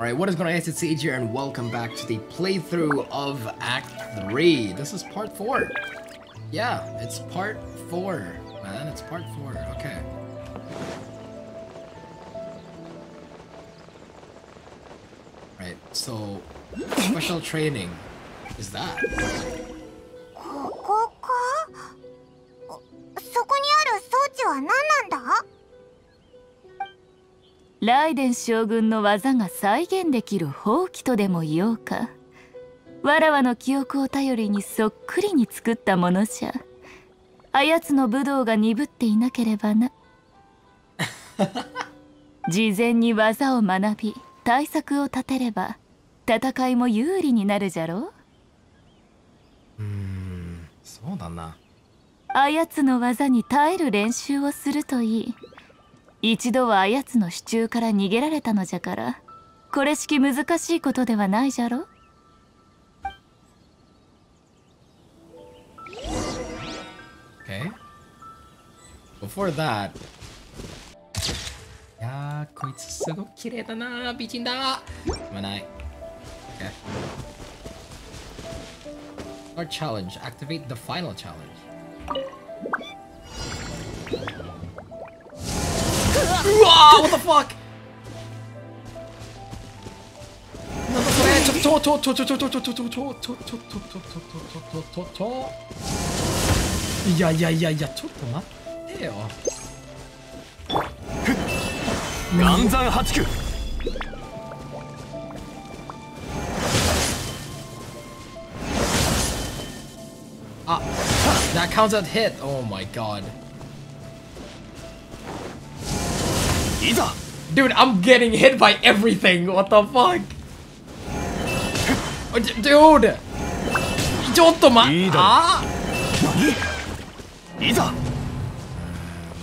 Alright, what is going on? It's Sage here and welcome back to the playthrough of Act 3. This is part 4. Yeah, it's part 4, man. It's part 4. Okay. Right, so special training is that. ライデン将軍の技が再現できる宝器とでも言おうか。わらわの記憶を頼りにそっくりに作ったものじゃ。あやつの武道が鈍っていなければな。事前に技を学び対策を立てれば戦いも有利になるじゃろう。そうだな。あやつの技に耐える練習をするといい。一度はあやつの手中から逃げられたのじゃから、これしき難しいことではないじゃろ。Okay. Before that. いやー、こいつすごく綺麗だなー、美人だー。すまない。Okay. Our challenge. Activate the final challenge.Wow! What the fuck? Yeah, ちょっと待ってよ。岩山八九。Ah, that counts as hit. Oh my god.Dude, I'm getting hit by everything. What the fuck? Dude! ちょっと待って。ああ。いざ。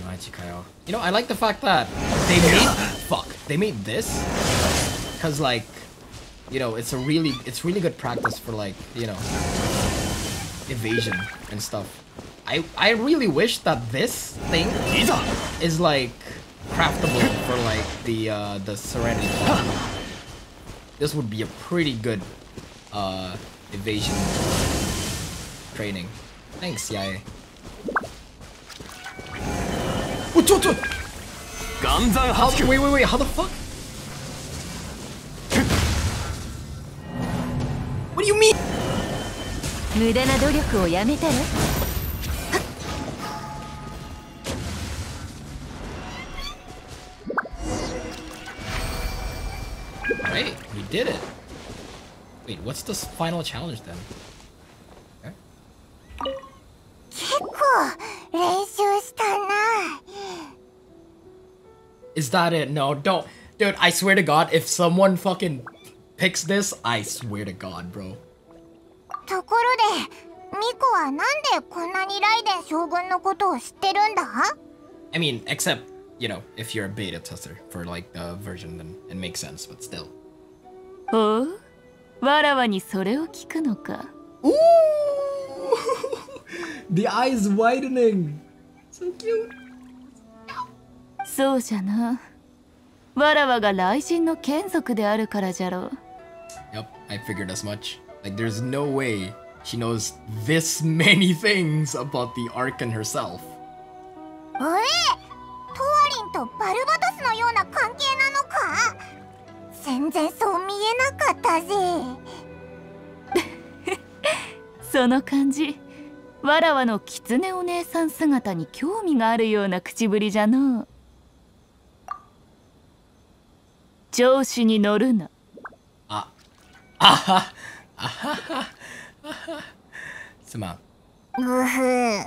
マジかよ。You know, I like the fact that they made this cuz like, you know, it's really good practice for like, you know, evasion and stuff. I really wish that this thing is like craftable for like the serenity bomb. This would be a pretty good evasion training. Thanks, Yae. Wait, how the fuck? What do you mean? 無駄な努力をやめたらDid it? Wait, what's the final challenge then? Okay. 結構練習したな。 Is that it? No, don't, dude. I swear to God, if someone fucking picks this, I swear to God, bro. ところで、ミコはなんでこんなにライデン将軍のことを知ってるんだ？ I mean, except you know, if you're a beta tester for like the version, then it makes sense, but still.おう、わらわにそれを聞くのか。おお、the eyes widening。So cute。そうじゃな。わらわが雷神の眷属であるからじゃろう。Yep, I figured as much. Like, there's no way she knows this many things about the Archon herself. おえ、トワリンとバルバドスのような関係なのか。全然そう見えなかったぜ。その感じ、わらわのキツネお姉さん姿に興味があるような口ぶりじゃのう。調子に乗るな。あ、あは、あはは、あは。すまん。うふ。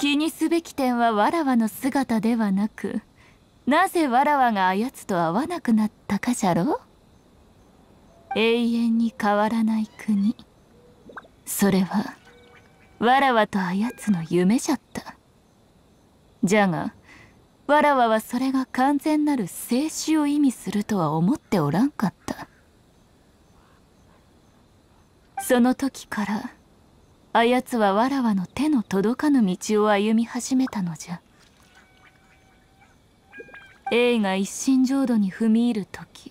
気にすべき点はわらわの姿ではなく。なぜわらわがあやつと会わなくなったかじゃろう。永遠に変わらない国、それはわらわとあやつの夢じゃった。じゃがわらわはそれが完全なる静止を意味するとは思っておらんかった。その時からあやつはわらわの手の届かぬ道を歩み始めたのじゃ。永が一心浄土に踏み入る時、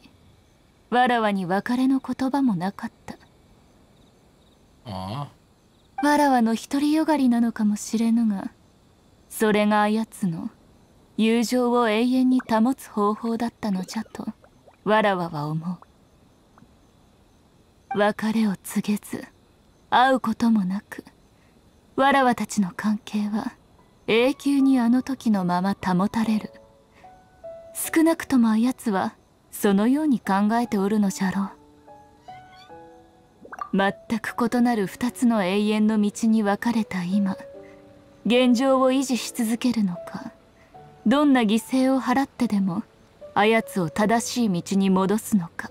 わらわに別れの言葉もなかった。ああ、わらわの独りよがりなのかもしれぬが、それがあやつの友情を永遠に保つ方法だったのじゃとわらわは思う。別れを告げず会うこともなく、わらわたちの関係は永久にあの時のまま保たれる。少なくともあやつはそのように考えておるのじゃろう。全く異なる2つの永遠の道に分かれた今、現状を維持し続けるのか、どんな犠牲を払ってでもあやつを正しい道に戻すのか、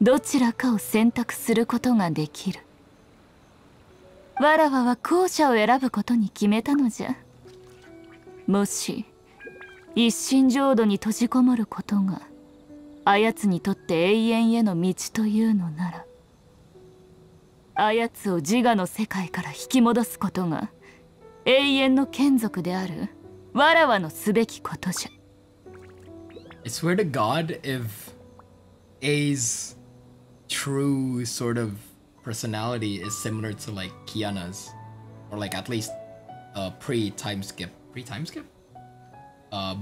どちらかを選択することができる。わらわは後者を選ぶことに決めたのじゃ。もし一心浄土に閉じこもることがあやつにとって永遠への道というのなら、あやつを自我の世界から引き戻すことが永遠の眷属であるわらわのすべきことじゃ。I swear to God, if A's true sort of personality is similar to like Kiana's, or like at least pre-time skip?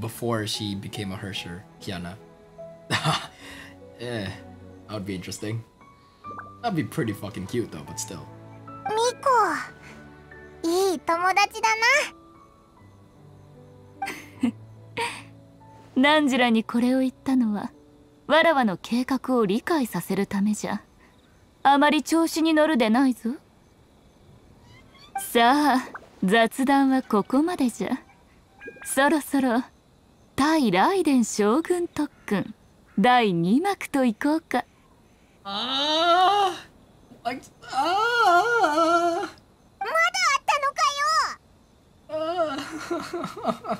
Before she became a Hersher, Kiana. Yeah, that would be interesting. That'd be pretty fucking cute though, but still. Miko, good friend. ナンジラにこれを言ったのはわらわの計画を理解させるためじゃ。あまり調子に乗るでないぞ。さあ、雑談はここまでじゃ。そろそろ対雷電将軍特訓第2幕といこうか。ああ、ああ、まだあったのかよ。ああ。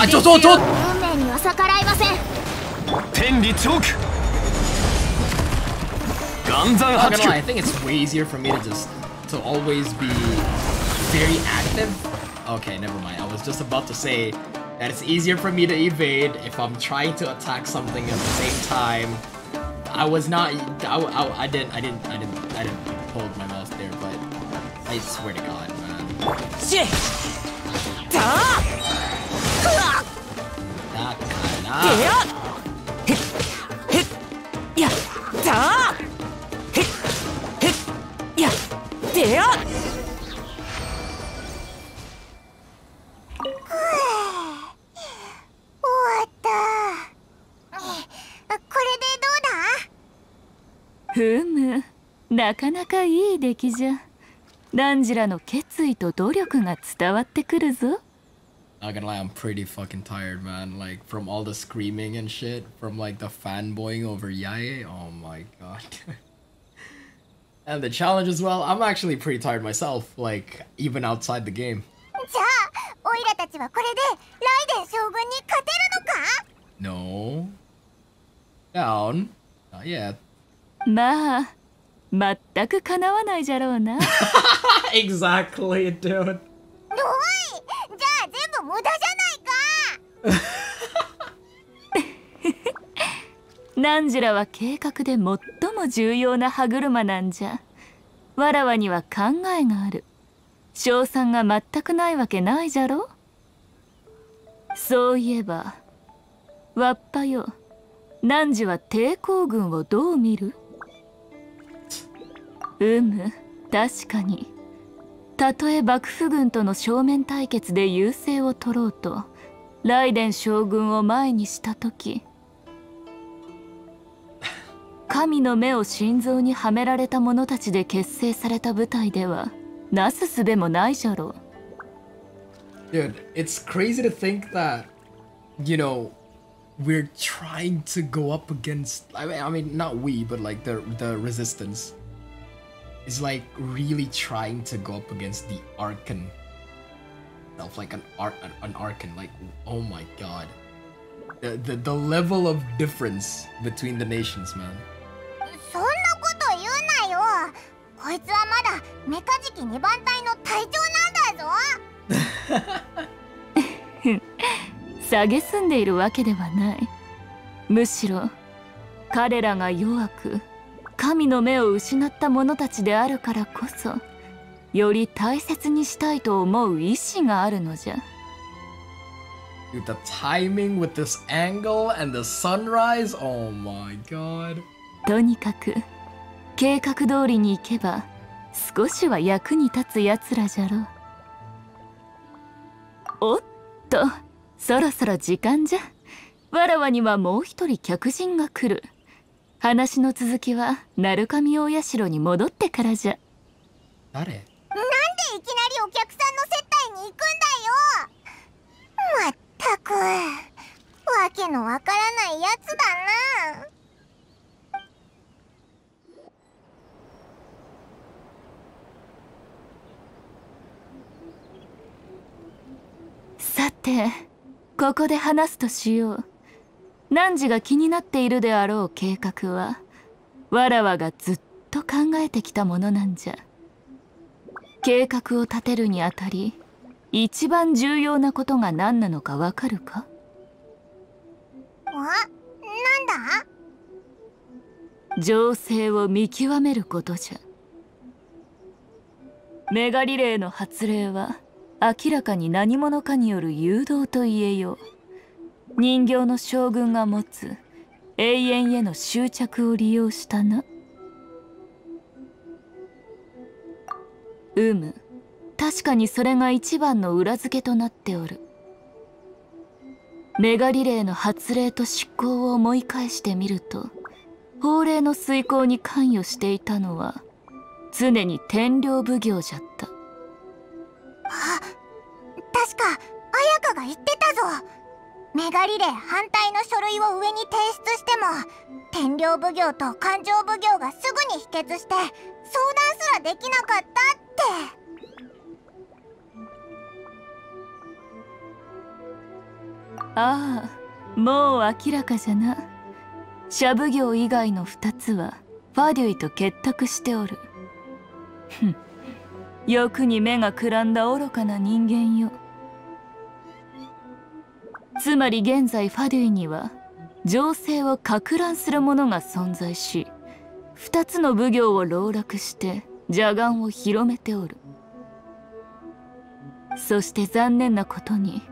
あ、ちょっと、運命には逆らえません。天理チョーク。岩山八九。I think it's way easier for me to just to always be very active. Okay, never mind. I was just about to say that it's easier for me to evade if I'm trying to attack something at the same time. I was not. I didn't hold my mouse there, but I swear to God, man. Shit. Da.だからふむ、なかなかいい出来じゃ。ランジラの決意と努力が伝わってくるぞ。Not gonna lie, I'm pretty fucking tired, man. Like, from all the screaming and shit, from like the fanboying over Yae. Oh my god. And the challenge as well. I'm actually pretty tired myself, like, even outside the game. No. Down. Not yet. Exactly, dude. 無駄じゃないか。ナンジラは計画で最も重要な歯車なんじゃ。わらわには考えがある。賞賛が全くないわけないじゃろ。そういえば、わっぱよ、ナンジは抵抗軍をどう見る？うむ、確かに。たとえ幕府軍との正面対決で優勢を取ろうと雷電将軍を前にした時、神の目を心臓にはめられた者たちで結成された部隊ではなすすべもないじゃろう。 Dude, it's crazy to think that, you know, we're trying to go up against, I mean not we, but like the resistance.Is like really trying to go up against the Archon itself, like an Archon. Like, oh my god, the level of difference between the nations, man. そんなこと言うなよ。こいつはまだメカジキ2番隊の隊長なんだぞ。下げすんでいるわけではない。むしろ彼らが弱く神の目を失った者たちであるからこそ、より大切にしたいと思う意志があるのじゃ。 The timing with this angle and the sunrise? Oh my god. とにかく計画通りに行けば少しは役に立つやつらじゃろ。おっと、そろそろ時間じゃ。わらわにはもう一人客人が来る。話の続きは鳴神大社に戻ってからじゃ。誰？なんでいきなりお客さんの接待に行くんだよ。まったくわけのわからないやつだな。さて、ここで話すとしよう。汝が気になっているであろう計画は、わらわがずっと考えてきたものなんじゃ。計画を立てるにあたり、一番重要なことが何なのかわかるか？あ、なんだ？情勢を見極めることじゃ。メガリレーの発令は、明らかに何者かによる誘導と言えよう。人形の将軍が持つ永遠への執着を利用したな。うむ、確かにそれが一番の裏付けとなっておる。メガリレーの発令と執行を思い返してみると、法令の遂行に関与していたのは常に天領奉行じゃった。あ、確か綾香が言ってたぞ。メガリレー反対の書類を上に提出しても、天領奉行と勘定奉行がすぐに否決して相談すらできなかったって。ああ、もう明らかじゃな。社奉行以外の2つはファデュイと結託しておる。ふん。欲に目がくらんだ愚かな人間よ。つまり現在ファデュイには情勢をかく乱する者が存在し、2つの奉行を籠絡して邪眼を広めておる。そして残念なことに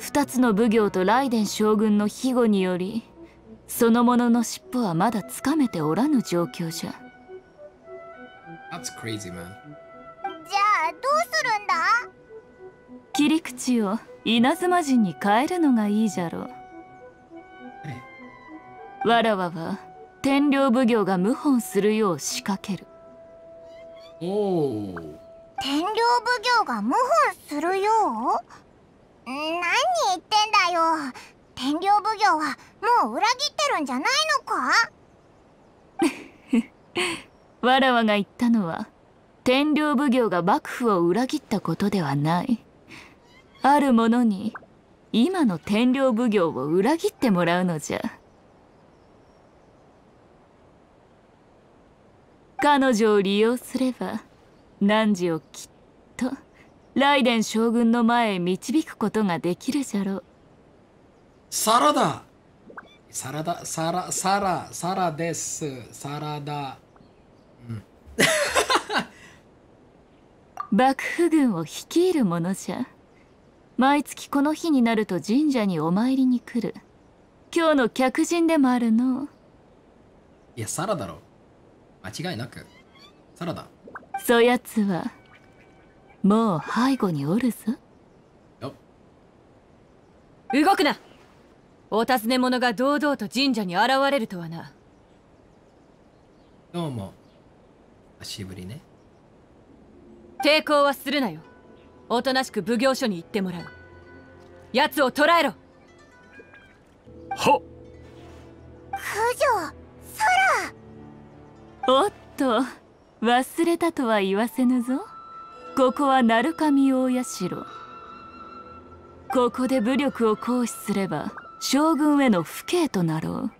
2つの奉行と雷電将軍の庇護により、その者の尻尾はまだつかめておらぬ状況じゃ。That's crazy, man.じゃあどうするんだ？切り口を稲妻人に変えるのがいいじゃろう。わらわは天領奉行が謀反するよう仕掛ける。おお。天領奉行が謀反するよう？何言ってんだよ。天領奉行はもう裏切ってるんじゃないのか？わらわが言ったのは、天領奉行が幕府を裏切ったことではない。ある者に今の天領奉行を裏切ってもらうのじゃ。彼女を利用すれば汝をきっと雷電将軍の前へ導くことができるじゃろう。サラダサラダサラサラサラですサラダ、うん幕府軍を率いるものじゃ。毎月この日になると神社にお参りに来る今日の客人でもあるの。いや、サラだろ、間違いなくサラだ。そやつはもう背後におるぞ。動くな。お尋ね者が堂々と神社に現れるとはな。どうも久しぶりね。抵抗はするなよ。おとなしく奉行所に行ってもらう。奴を捕らえろ。はっ。九条空。おっと、忘れたとは言わせぬぞ。ここは鳴神大社。ここで武力を行使すれば将軍への不敬となろう。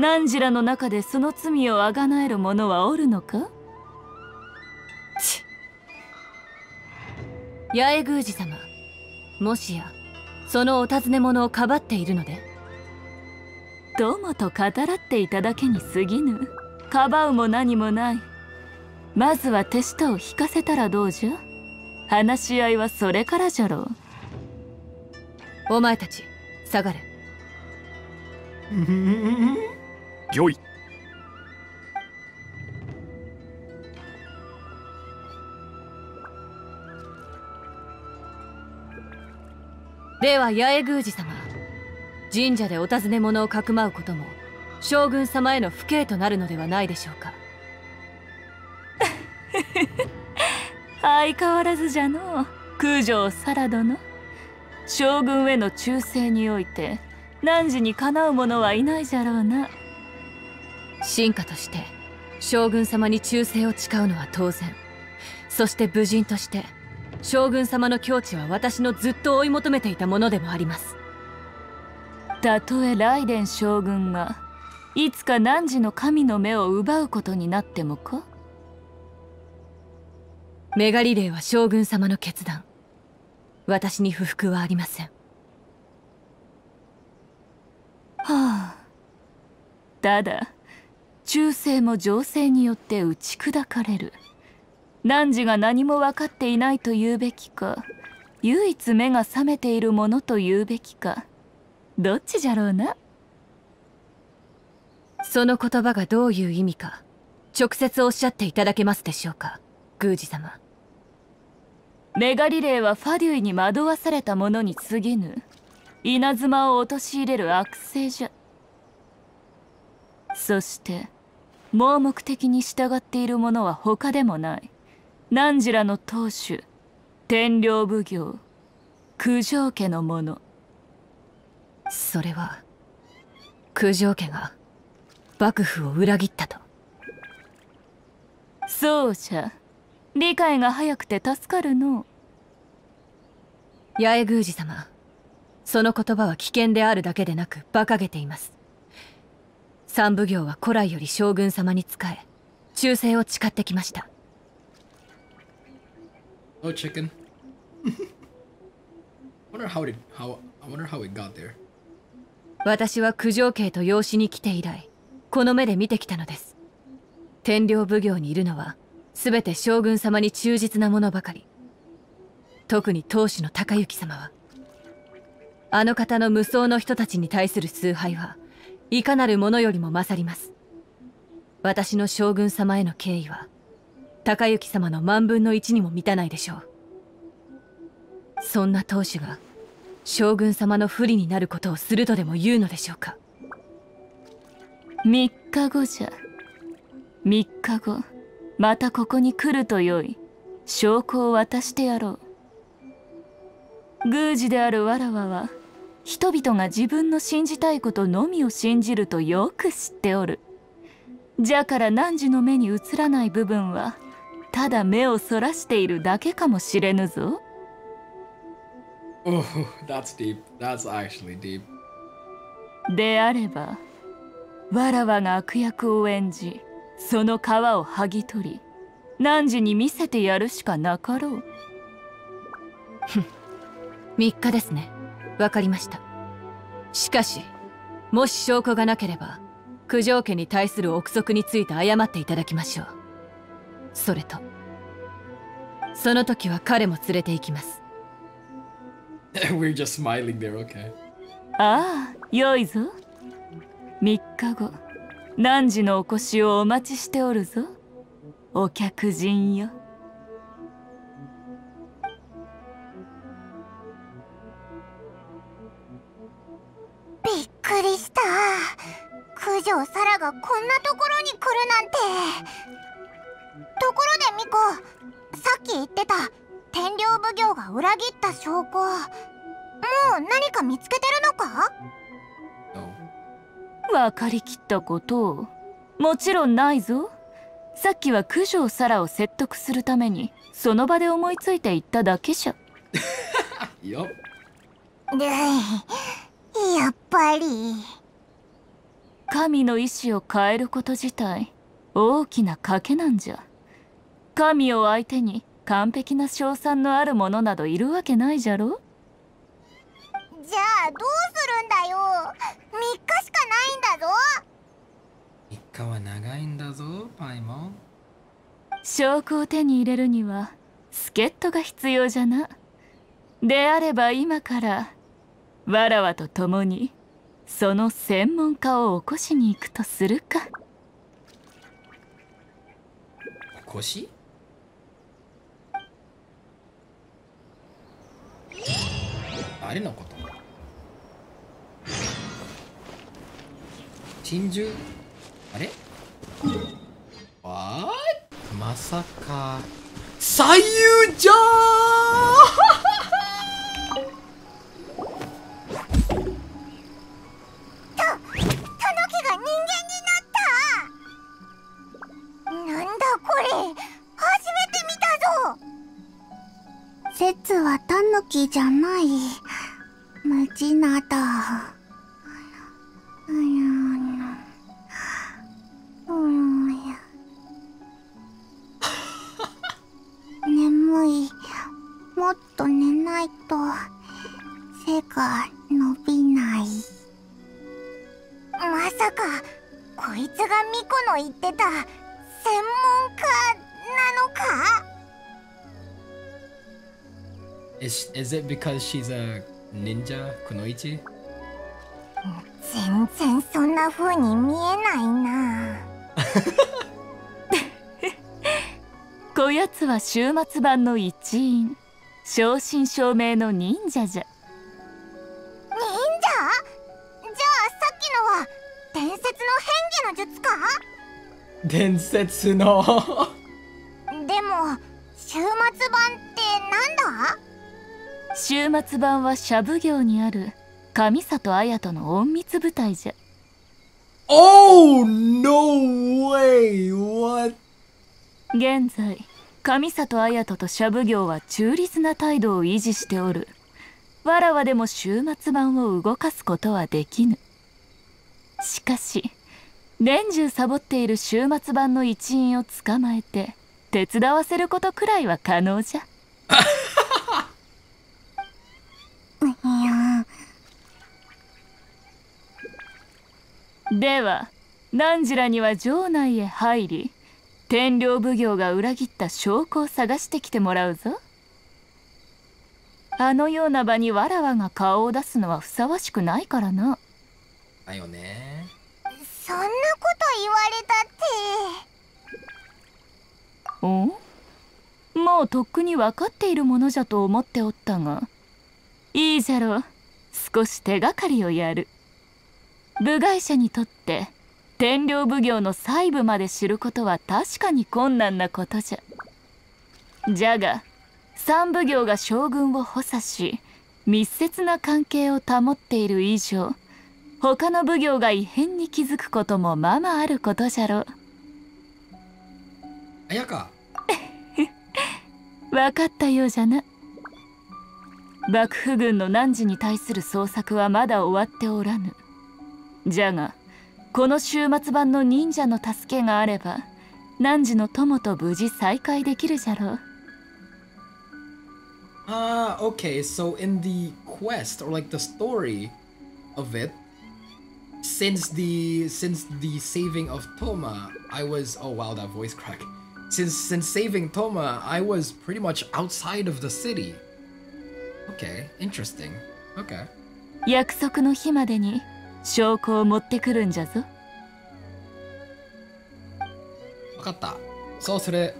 汝らの中でその罪をあがなえる者はおるのか？八重宮司様、もしやそのお尋ね者をかばっているので。どうもと語らっていただけに過ぎぬ。かばうも何もない。まずは手下を引かせたらどうじゃ。話し合いはそれからじゃろう。お前たち下がれ。よい。では八重宮司様、神社でお尋ね者をかくまうことも将軍様への不敬となるのではないでしょうか。相変わらずじゃのう、九条沙羅殿。将軍への忠誠において汝にかなう者はいないじゃろうな。臣下として将軍様に忠誠を誓うのは当然。そして武人として将軍様の境地は私のずっと追い求めていたものでもあります。たとえ雷電将軍がいつか汝の神の目を奪うことになってもか。メガリレーは将軍様の決断。私に不服はありません。はあ、ただ忠誠も情勢によって打ち砕かれる。汝が何も分かっていないと言うべきか、唯一目が覚めているものと言うべきか、どっちじゃろうな。その言葉がどういう意味か直接おっしゃっていただけますでしょうか、宮司様。メガリレーはファデュイに惑わされたものに過ぎぬ。稲妻を陥れる悪性じゃ。そして盲目的に従っているものは他でもない。汝らの当主、天領奉行、九条家の者。それは九条家が幕府を裏切ったと。そうじゃ、理解が早くて助かるの。八重宮司様、その言葉は危険であるだけでなく馬鹿げています。三奉行は古来より将軍様に仕え、忠誠を誓ってきました。Oh, chicken. I wonder how it got there. 私は九条家と養子に来て以来、この目で見てきたのです。天領奉行にいるのは、すべて将軍様に忠実なものばかり。特に当主の高行様は、あの方の無双の人たちに対する崇拝はいかなるものよりも勝ります。私の将軍様への敬意は、高行様の1/万にも満たないでしょう。そんな当主が将軍様の不利になることをするとでも言うのでしょうか。3日後じゃ。3日後またここに来るとよい。証拠を渡してやろう。宮司であるわらわは人々が自分の信じたいことのみを信じるとよく知っておる。じゃから汝の目に映らない部分はただ目をそらしているだけかもしれぬぞ。Oh, that's deep. That's actually deep. であれば、わらわが悪役を演じ、その皮を剥ぎ取り、汝に見せてやるしかなかろう。3日ですね。わかりました。しかし、もし証拠がなければ、九条家に対する憶測について謝っていただきましょう。それと、その時は彼も連れて行きます。We're just smiling there, okay. ああ、よいぞ。3日後、汝のお越しをお待ちしておるぞ。お客人よ。びっくりした。九条沙羅がこんなところに来るなんて。ところでミコ、さっき言ってた天領奉行が裏切った証拠、もう何か見つけてるのか？分かりきったことを。もちろんないぞ。さっきは九条沙羅を説得するためにその場で思いついて言っただけじゃ。よやっぱり。神の意志を変えること自体大きな賭けなんじゃ。神を相手に完璧な賞賛のあるものなどいるわけないじゃろ。じゃあどうするんだよ。3日しかないんだぞ。3日は長いんだぞパイモン。証拠を手に入れるには助っ人が必要じゃな。であれば今からわらわと共にその専門家を起こしに行くとするか。起こし？誰のこと？珍獣？あれ？わー、まさか左右じゃーん。説はタヌキじゃない。ムジナだ。眠い。もっと寝ないと背が伸びない。まさかこいつがミコの言ってた専門家なのか？Is it because she's a ninja, Kunoichi? 全然そんな風に見えないな。こやつは終末版の一員、正真正銘の忍者じゃ。忍者？じゃあさっきのは伝説の変化の術か？伝説のでも終末版ってなんだ？終末版は社奉行にある神里綾との隠密部隊じゃ。Oh no way! What? 現在神里綾と社奉行は中立な態度を維持しておる。わらわでも終末版を動かすことはできぬ。しかし年中サボっている終末版の一員を捕まえて手伝わせることくらいは可能じゃ。では何時らには城内へ入り天領奉行が裏切った証拠を探してきてもらうぞ。あのような場にわらわが顔を出すのはふさわしくないからな。だよね。そんなこと言われたって。お？もうとっくに分かっているものじゃと思っておったが。いいじゃろう、少し手がかりをやる。部外者にとって天領奉行の細部まで知ることは確かに困難なことじゃ。じゃが三奉行が将軍を補佐し密接な関係を保っている以上他の奉行が異変に気づくこともままあることじゃろう。あやか分かったようじゃな。幕府軍の汝に対する捜索はまだ終わっておらぬ。じゃがこの終末版の忍者の助けがあれば汝の友と無事再会できるじゃろう。ああ、okay, so in the quest or like the story of it, since the saving of Toma, I was oh wow that voice crack. Since saving Toma, I was pretty much outside of the city. Okay, interesting. Okay. 約束の日までに証拠を持ってくるんじゃぞ。分かった。そうする。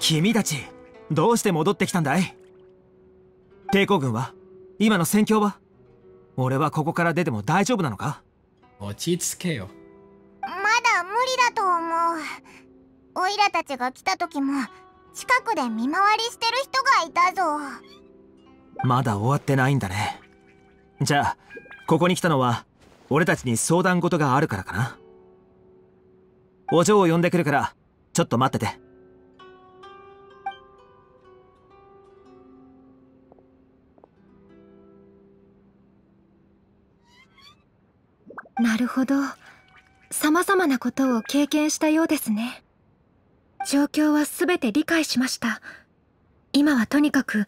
君たち、どうして戻ってきたんだい？抵抗軍は？今の戦況は？俺はここから出ても大丈夫なのか？落ち着けよ。まだ無理だと思う。オイラたちが来た時も近くで見回りしてる人がいたぞ。まだ終わってないんだね。じゃあここに来たのは俺たちに相談事があるからかな。お嬢を呼んでくるからちょっと待ってて。なるほど、さまざまなことを経験したようですね。状況は全て理解しました。今はとにかく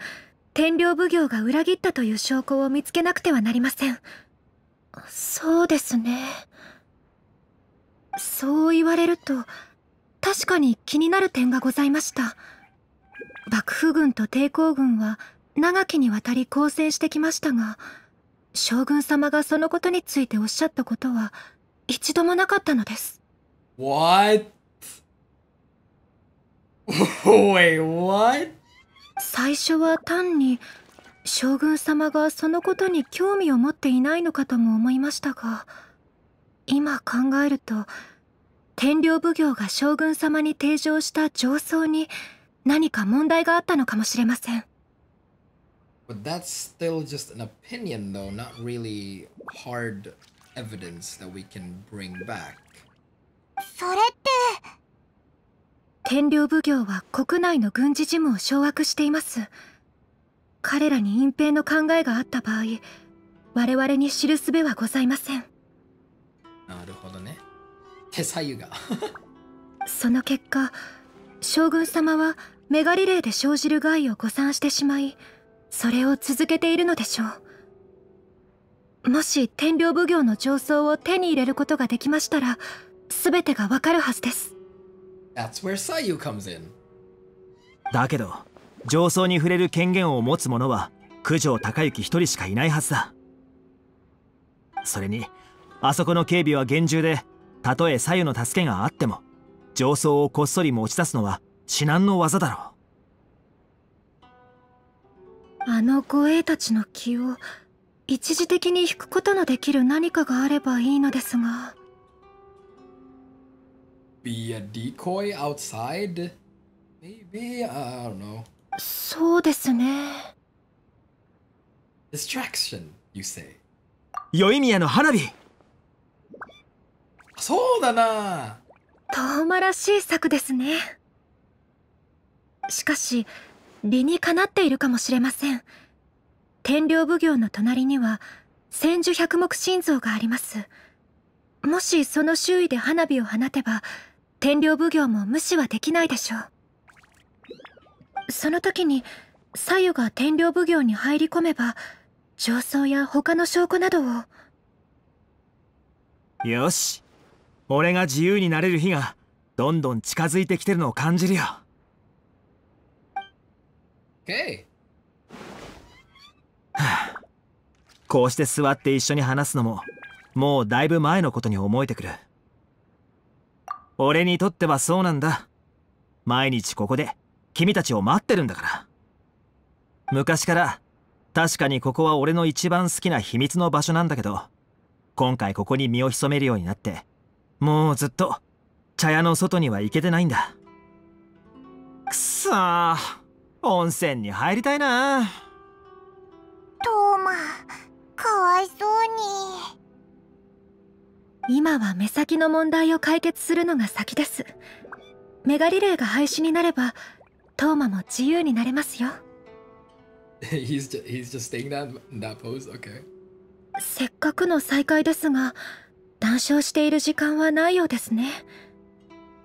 天領奉行が裏切ったという証拠を見つけなくてはなりません。そうですね。そう言われると確かに気になる点がございました。幕府軍と抵抗軍は長きにわたり交戦してきましたが、将軍様がそのことについておっしゃったことは一度もなかったのです。 What? おい、What? 最初は単に将軍様がそのことに興味を持っていないのかとも思いましたが、今考えると天領奉行が将軍様に提上した上奏に何か問題があったのかもしれません。But that's still just an opinion though, not really hard evidence that we can bring back. それって天領奉行は国内の軍事事務を掌握しています。彼らに隠蔽の考えがあった場合、我々に知る術はございません。なるほどね。手左右がその結果、将軍様はメガリレーで生じる害を誤算してしまい、それを続けているのでしょう。もし天領奉行の上奏を手に入れることができましたら、全てがわかるはずです。That's where Sayu comes in. だけど上奏に触れる権限を持つ者は九条高行一人しかいないはずだ。それにあそこの警備は厳重で、たとえ左右の助けがあっても上層をこっそり持ち出すのは至難の技だろう。あの護衛たちの気を一時的に引くことのできる何かがあればいいのですが。Be a decoy outside? Maybe? I don't know. そうですね。Distraction, you say. 宵宮の花火。そうだな。遠間らしい策ですね。しかし理にかなっているかもしれません。天領奉行の隣には千手百目神像があります。もしその周囲で花火を放てば、天領奉行も無視はできないでしょう。その時に左右が天領奉行に入り込めば、上奏や他の証拠などを。よし、俺が自由になれる日がどんどん近づいてきてるのを感じるよ。Okay. はあ、こうして座って一緒に話すのももうだいぶ前のことに思えてくる。俺にとってはそうなんだ。毎日ここで君たちを待ってるんだから。昔から確かにここは俺の一番好きな秘密の場所なんだけど、今回ここに身を潜めるようになってもうずっと茶屋の外には行けてないんだ。くそー、温泉に入りたいな。トーマ、かわいそうに。今は目先の問題を解決するのが先です。メガリレーが廃止になればトーマも自由になれますよ。せっかくの再会ですが、談笑している時間はないようですね。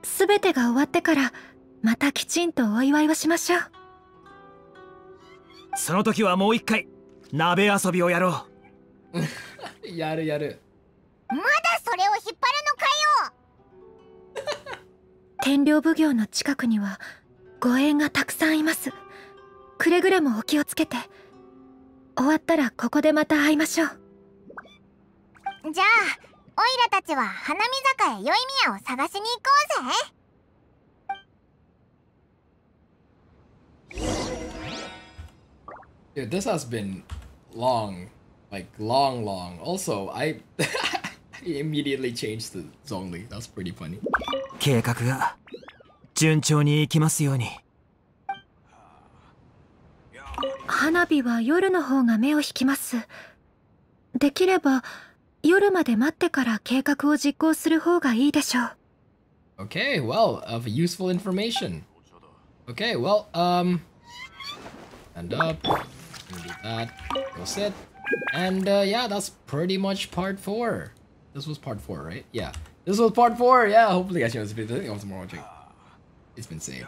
すべてが終わってからまたきちんとお祝いをしましょう。その時はもう一回鍋遊びをやろう。やるやる。まだそれを引っ張るのかよ。天領奉行の近くには護衛がたくさんいます。くれぐれもお気をつけて。終わったらここでまた会いましょう。じゃあオイラたちは花見坂へ宵宮を探しに行こうぜ。Dude, this has been long, like long. Also, I immediately changed to Zhongli. That's pretty funny. 計画が順調にいきますように。花火は夜の方が目を引きます。できれば夜まで待ってから計画を実行する方がいいでしょう。Okay, well, of useful information. Okay, well, stand up, do that, go sit, and yeah, that's pretty much part 4. This was part 4, right? Yeah, this was part 4. Yeah, hopefully, guys, you know this video. I think I was more watching. It's been Sage.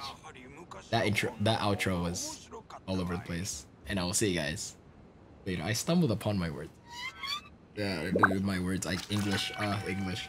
That outro was all over the place. And I will see you guys later. I stumbled upon my words. Yeah, my words, like English, English,